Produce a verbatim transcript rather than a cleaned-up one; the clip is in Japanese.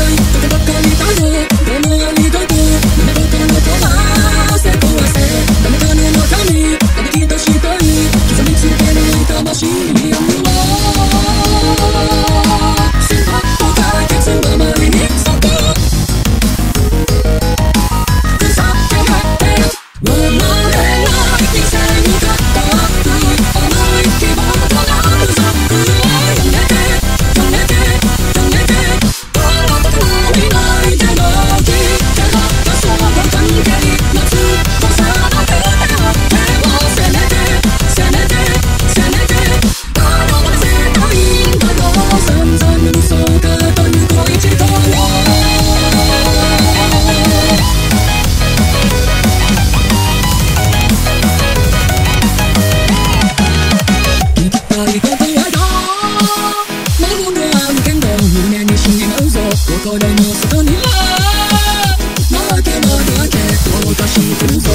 「どうかしてるぞ」